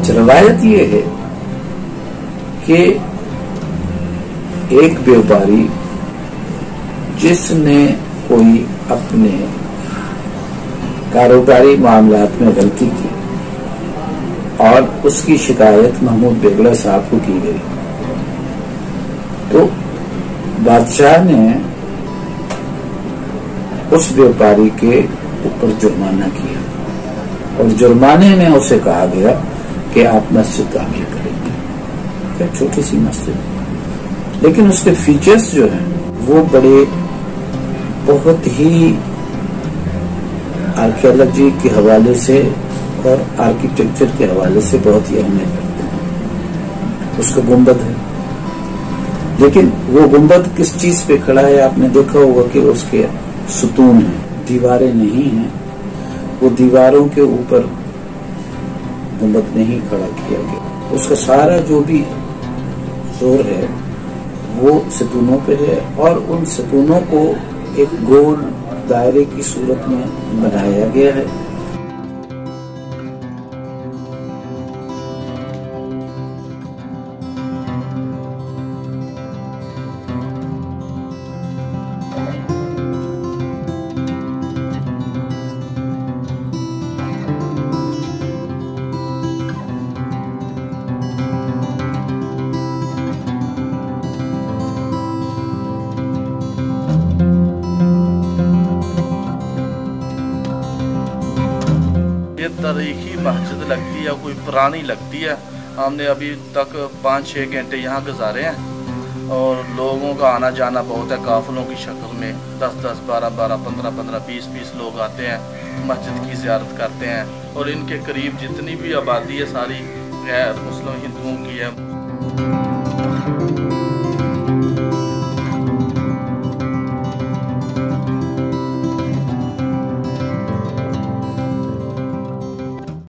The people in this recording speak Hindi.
अच्छा, रवायत ये है कि एक व्यापारी जिसने कोई अपने कारोबारी मामलात में गलती की और उसकी शिकायत मोहम्मद बेगड़ा साहब को की गई, तो बादशाह ने उस व्यापारी के ऊपर जुर्माना किया और जुर्माने में उसे कहा गया कि आप मस्जिद तामीर करेंगे, क्या छोटी सी मस्जिद, लेकिन उसके फीचर्स जो हैं वो बड़े बहुत ही आर्कियोलॉजी के हवाले से और आर्किटेक्चर के हवाले से बहुत ही अहमियत रखते हैं। उसका गुंबद है, लेकिन वो गुंबद किस चीज पे खड़ा है, आपने देखा होगा कि उसके सुतून है, दीवारें नहीं हैं, वो दीवारों के ऊपर गुंबद नहीं खड़ा किया गया, उसका सारा जो भी जोर है वो सतूनों पे है और उन सतूनों को एक गोल दायरे की सूरत में बनाया गया है। तारीखी मस्जिद लगती है, कोई पुरानी लगती है। हमने अभी तक 5-6 घंटे यहाँ गुजारे हैं और लोगों का आना जाना बहुत है, काफिलों की शक्ल में 10-10, 12-12, 15-15, 20-20 लोग आते हैं, मस्जिद की ज़ियारत करते हैं और इनके करीब जितनी भी आबादी है सारी गैर मुस्लिम हिंदुओं की है।